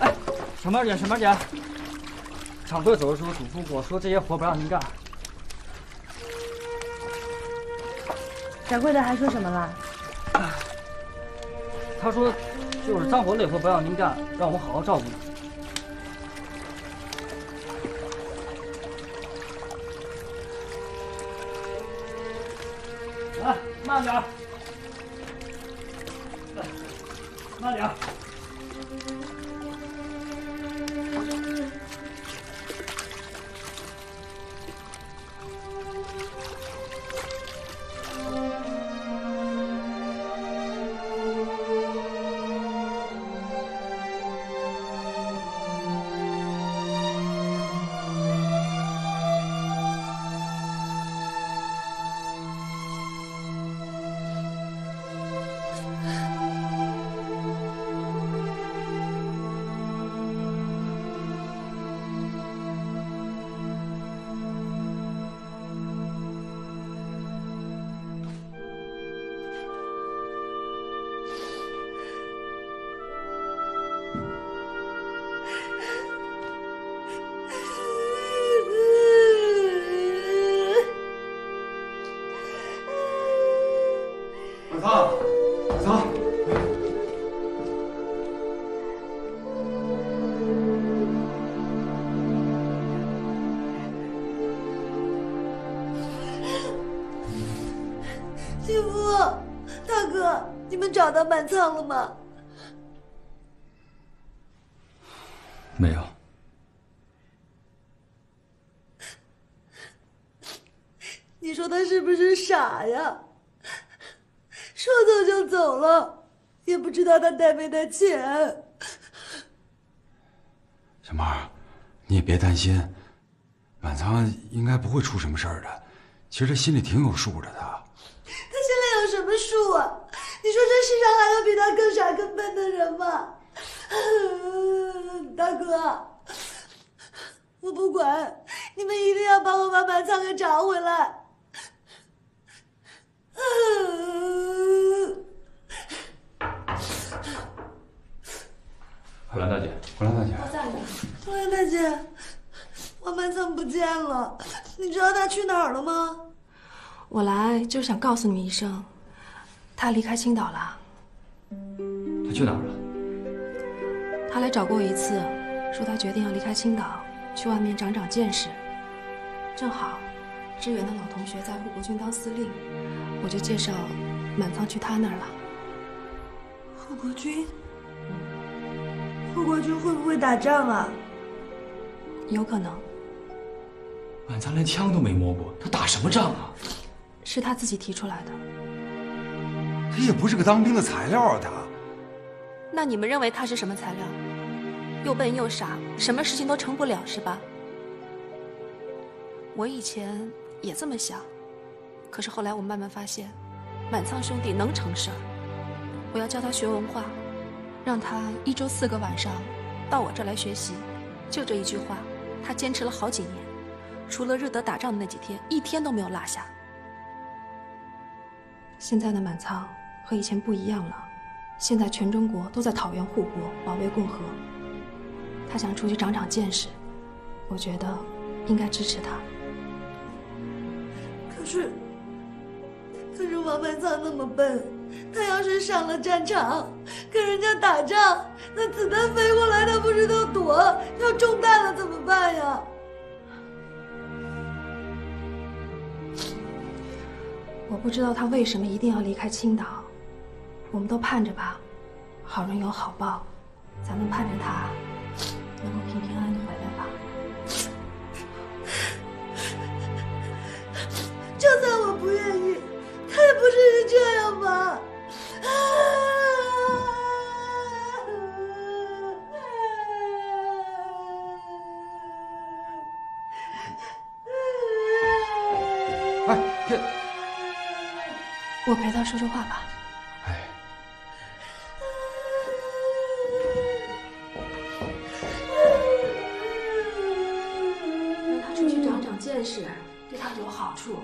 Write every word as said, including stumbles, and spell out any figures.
哎，小妹姐，小妹姐，掌柜走的时候嘱咐我说这些活不让您干。掌柜的还说什么了？他说，就是脏活累活不让您干，让我们好好照顾你。 来，慢点儿，来，慢点儿。找到满仓了吗？没有。你说他是不是傻呀？说走就走了，也不知道他带没带钱。小妹儿，你也别担心，满仓应该不会出什么事儿的。其实他心里挺有数的，他。他心里有什么数啊？ 你说这世上还有比他更傻更笨的人吗？大哥，我不管，你们一定要帮我把满仓给找回来。回来大姐，回来大姐，回来大姐，我满仓不见了，你知道他去哪儿了吗？我来就是想告诉你们一声。 他离开青岛了，他去哪儿了？他来找过我一次，说他决定要离开青岛，去外面长长见识。正好，志远的老同学在护国军当司令，我就介绍满仓去他那儿了。护国军？护国军会不会打仗啊？有可能。满仓连枪都没摸过，他打什么仗啊？是他自己提出来的。 他也不是个当兵的材料啊，他。那你们认为他是什么材料？又笨又傻，什么事情都成不了，是吧？我以前也这么想，可是后来我慢慢发现，满仓兄弟能成事儿。我要教他学文化，让他一周四个晚上到我这儿来学习。就这一句话，他坚持了好几年，除了日德打仗的那几天，一天都没有落下。现在的满仓。 和以前不一样了，现在全中国都在讨袁护国、保卫共和。他想出去长长见识，我觉得应该支持他。可是，可是王满仓那么笨，他要是上了战场，跟人家打仗，那子弹飞过来，他不知道躲，要中弹了怎么办呀？我不知道他为什么一定要离开青岛。 我们都盼着吧，好人有好报，咱们盼着他能够平平安安回来吧。就算我不愿意，他也不至于这样吧。啊 哎，这我陪他说说话吧。 对他有好处。